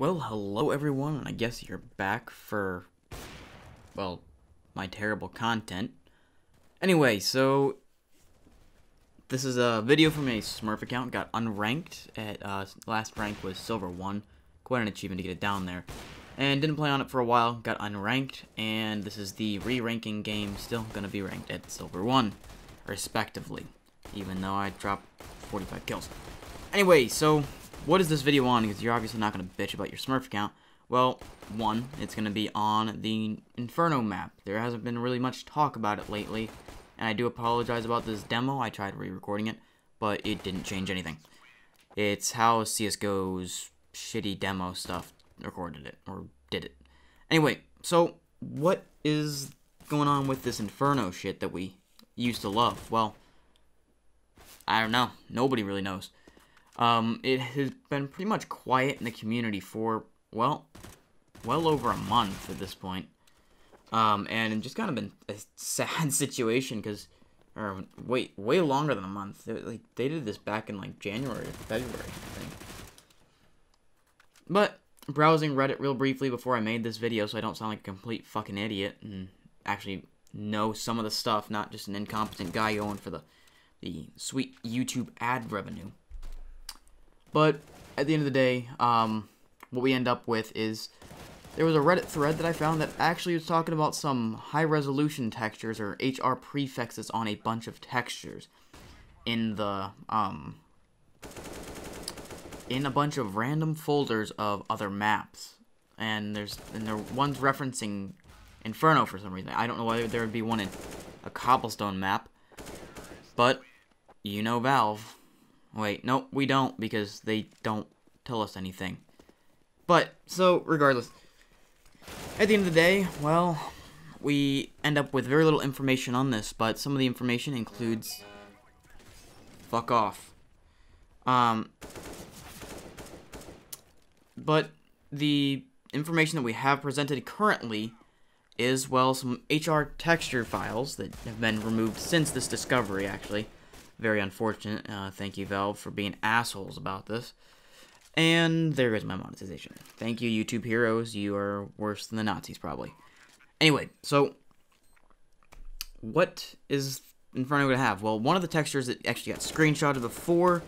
Well, hello everyone, and I guess you're back for, well, my terrible content. Anyway, so, this is a video from a Smurf account, got unranked at, last rank was Silver 1, quite an achievement to get it down there, and didn't play on it for a while, got unranked, and this is the re-ranking game, still gonna be ranked at Silver 1, respectively, even though I dropped 45 kills. Anyway, so, what is this video on? Because you're obviously not going to bitch about your Smurf account. Well, one, it's going to be on the Inferno map. There hasn't been really much talk about it lately, and I do apologize about this demo. I tried re-recording it, but it didn't change anything. It's how CSGO's shitty demo stuff recorded it, or did it. Anyway, so what is going on with this Inferno shit that we used to love? Well, I don't know. Nobody really knows. It has been pretty much quiet in the community for, well over a month at this point. And it's just kind of been a sad situation because, or wait, way longer than a month. Like, they did this back in, like, January or February, I think. But, browsing Reddit real briefly before I made this video so I don't sound like a complete fucking idiot and actually know some of the stuff, not just an incompetent guy going for the sweet YouTube ad revenue. But at the end of the day, what we end up with is there was a Reddit thread that I found that actually was talking about some high-resolution textures or HR prefixes on a bunch of textures in the in a bunch of random folders of other maps, and there are ones referencing Inferno for some reason. I don't know why there would be one in a cobblestone map, but you know Valve. Wait, no, we don't, because they don't tell us anything. But, so, regardless, at the end of the day, well, we end up with very little information on this, but some of the information includes... Fuck off. But the information that we have presented currently is, well, some HR texture files that have been removed since this discovery, actually. Very unfortunate. Thank you, Valve, for being assholes about this. And there is my monetization. Thank you, YouTube heroes. You are worse than the Nazis, probably. Anyway, so what is Inferno going to have? Well, one of the textures that actually got screenshotted before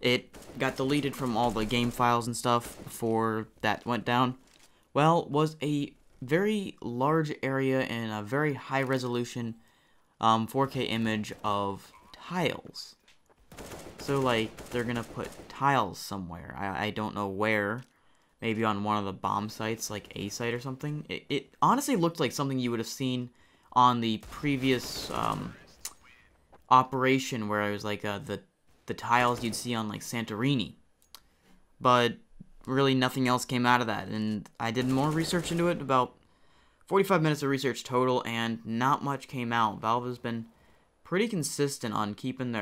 it got deleted from all the game files and stuff before that went down, well, was a very large area and a very high-resolution 4K image of... tiles. So, like, they're gonna put tiles somewhere. I don't know where. Maybe on one of the bomb sites, like A site or something. It honestly looked like something you would have seen on the previous operation where it was like the tiles you'd see on like Santorini. But really nothing else came out of that. And I did more research into it, about 45 minutes of research total, and not much came out. Valve has been pretty consistent on keeping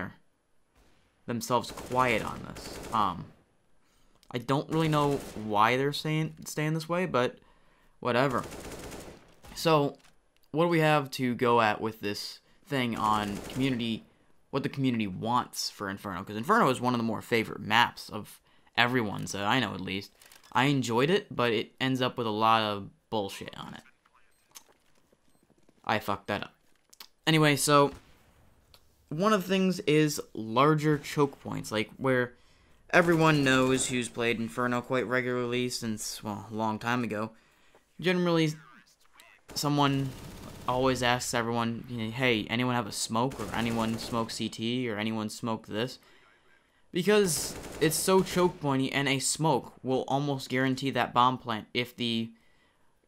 themselves quiet on this. I don't really know why they're staying this way, but whatever. So, what do we have to go at with this thing on community? What the community wants for Inferno? Because Inferno is one of the more favorite maps of everyone's that I know, at least. I enjoyed it, but it ends up with a lot of bullshit on it. I fucked that up. Anyway, so. One of the things is larger choke points, like where everyone knows who's played Inferno quite regularly since, well, a long time ago. Generally, someone always asks everyone, you know, hey, anyone have a smoke, or anyone smoke CT, or anyone smoke this? Because it's so choke pointy, and a smoke will almost guarantee that bomb plant if the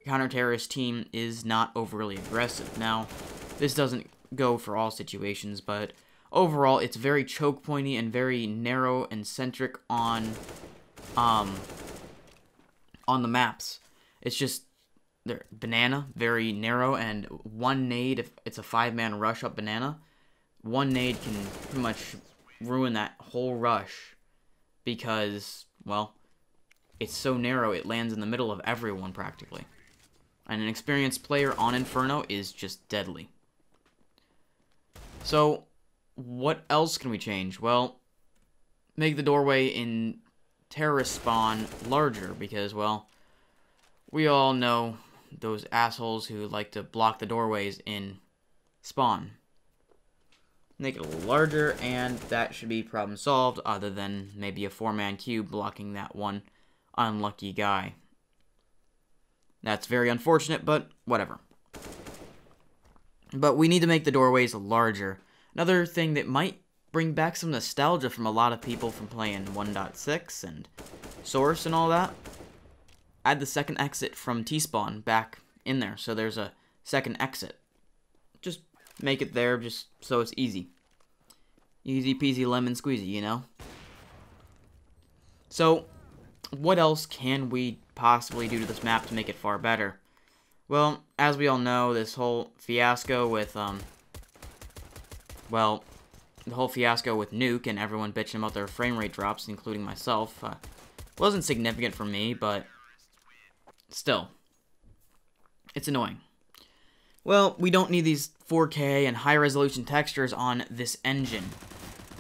counter-terrorist team is not overly aggressive. Now, this doesn't go for all situations, but overall it's very choke pointy and very narrow and centric on the maps. It's just they're banana, very narrow, and one nade, if it's a five-man rush up banana, one nade can pretty much ruin that whole rush because, well, it's so narrow it lands in the middle of everyone practically. And an experienced player on Inferno is just deadly. So, what else can we change? Well, make the doorway in terrorist spawn larger because, well, we all know those assholes who like to block the doorways in spawn. Make it larger, and that should be problem solved, other than maybe a 4-man cube blocking that one unlucky guy. That's very unfortunate, but whatever. But we need to make the doorways larger. Another thing that might bring back some nostalgia from a lot of people from playing 1.6 and Source and all that. Add the second exit from T-spawn back in there, so there's a second exit. Just make it there, just so it's easy. Easy peasy lemon squeezy, you know? So, what else can we possibly do to this map to make it far better? Well, as we all know, this whole fiasco with, well, the whole fiasco with Nuke and everyone bitching about their frame rate drops, including myself, wasn't significant for me, but still, it's annoying. Well, we don't need these 4K and high-resolution textures on this engine.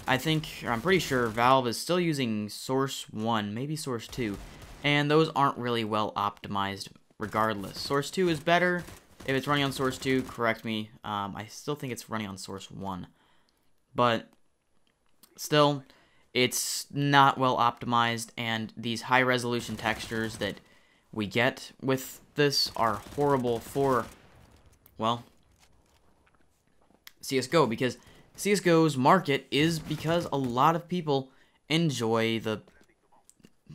I think, or I'm pretty sure, Valve is still using Source 1, maybe Source 2, and those aren't really well optimized regardless. Source 2 is better. If it's running on Source 2, correct me. I still think it's running on Source 1. But still, it's not well optimized, and these high-resolution textures that we get with this are horrible for, well, CSGO, because CSGO's market is because a lot of people enjoy the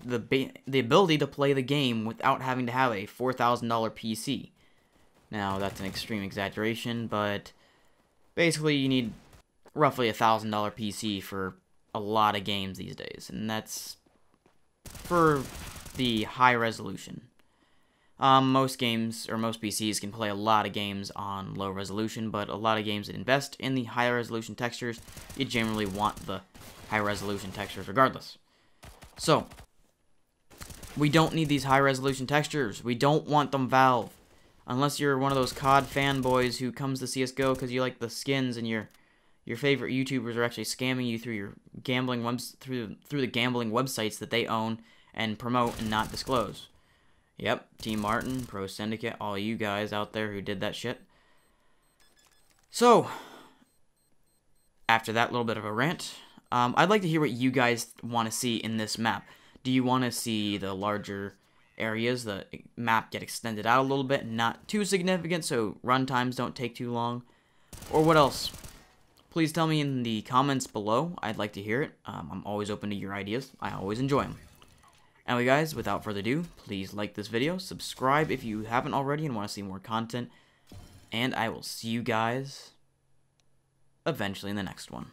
ability to play the game without having to have a $4,000 PC. Now, that's an extreme exaggeration, but basically you need roughly a $1,000 PC for a lot of games these days, and that's for the high resolution. Most games, or most PCs, can play a lot of games on low resolution, but a lot of games that invest in the high resolution textures, you generally want the high resolution textures regardless. So, we don't need these high resolution textures. We don't want them, Valve. Unless you're one of those COD fanboys who comes to CSGO because you like the skins and your favorite YouTubers are actually scamming you through your gambling through the gambling websites that they own and promote and not disclose. Yep, Team Martin, Pro Syndicate, all you guys out there who did that shit. So, after that little bit of a rant, I'd like to hear what you guys want to see in this map. Do you want to see the larger areas, the map get extended out a little bit, not too significant, so run times don't take too long? Or what else? Please tell me in the comments below. I'd like to hear it. I'm always open to your ideas. I always enjoy them. Anyway, guys, without further ado, please like this video, subscribe if you haven't already and want to see more content, and I will see you guys eventually in the next one.